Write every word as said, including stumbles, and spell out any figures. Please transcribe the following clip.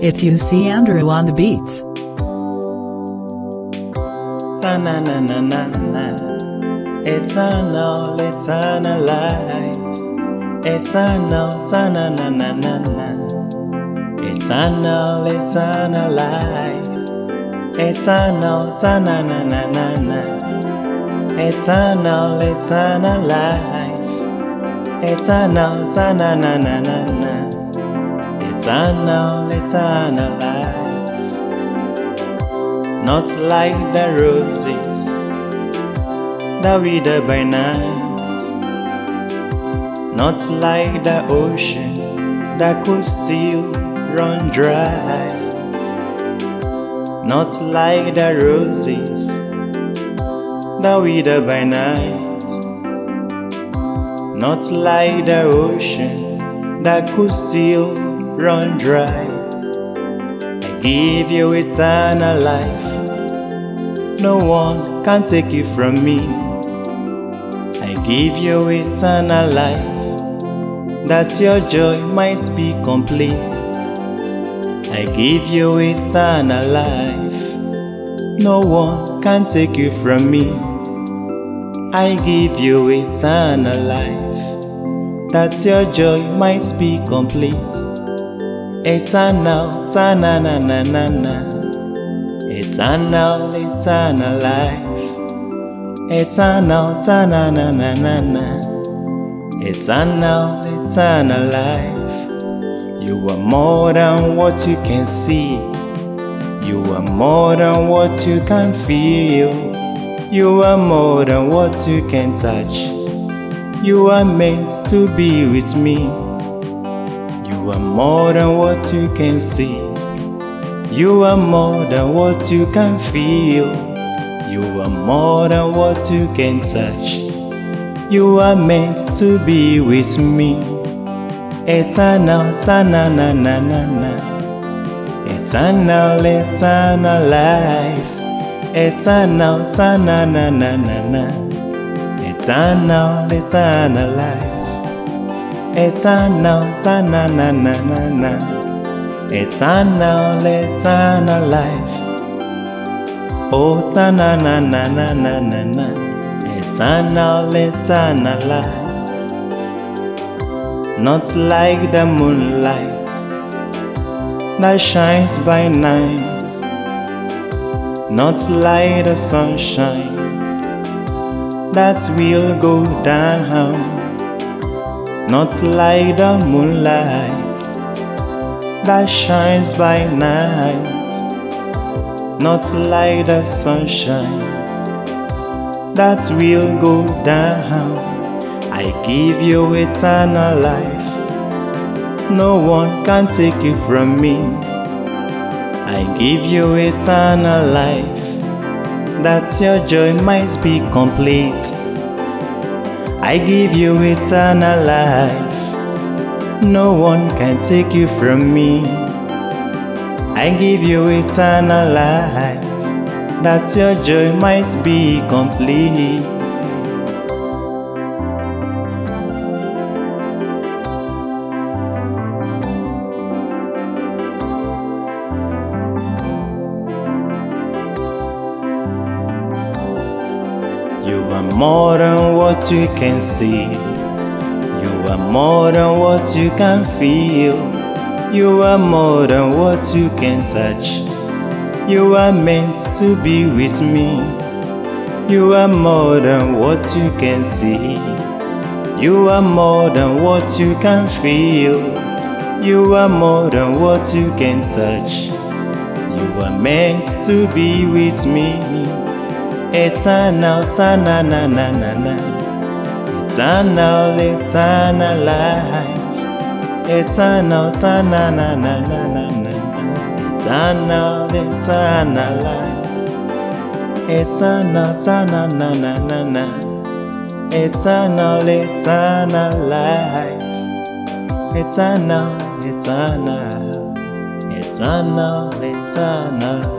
It's U C Andrew on the beats. Na-na-na-na-na-na. Eternal, eternal life. Eternal, na-na-na-na-na-na. Eternal, eternal life. Eternal, na-na-na-na-na-na. Eternal, eternal life. Eternal, na-na-na-na-na-na. Eternal, eternal life. Not like the roses that wither by night, not like the ocean that could still run dry, not like the roses that wither by night, not like the ocean that could still run dry. I give you eternal life. No one can take it from me. I give you eternal life, that your joy might be complete. I give you eternal life. No one can take you from me. I give you eternal life, that your joy might be complete. Eternal, na na na na na. Eternal, eternal life. Eternal, na na na na na. Eternal, eternal life. You are more than what you can see. You are more than what you can feel. You are more than what you can touch. You are meant to be with me. You are more than what you can see. You are more than what you can feel. You are more than what you can touch. You are meant to be with me. Eternal, na na na na. Eternal, eternal life. Eternal, na na na na. Eternal, eternal life. Eternal, na na na na na. Eternal, eternal life. Oh, na na na na na na na. Eternal, eternal life. Not like the moonlight that shines by night. Not like the sunshine that will go down. Not like the moonlight that shines by night. Not like the sunshine that will go down. I give you eternal life. No one can take it from me. I give you eternal life, that your joy might be complete. I give you eternal life. No one can take you from me. I give you eternal life, that your joy might be complete. You are more than what you can see. You are more than what you can feel. You are more than what you can touch. You are meant to be with me. You are more than what you can see. You are more than what you can feel. You are more than what you can touch. You are meant to be with me. Eternal, na na na na na. Eternal, eternal life. Eternal, na na na na na na. Eternal, eternal life. Eternal, na na na na na. Eternal, eternal life. Eternal, eternal. Eternal, eternal.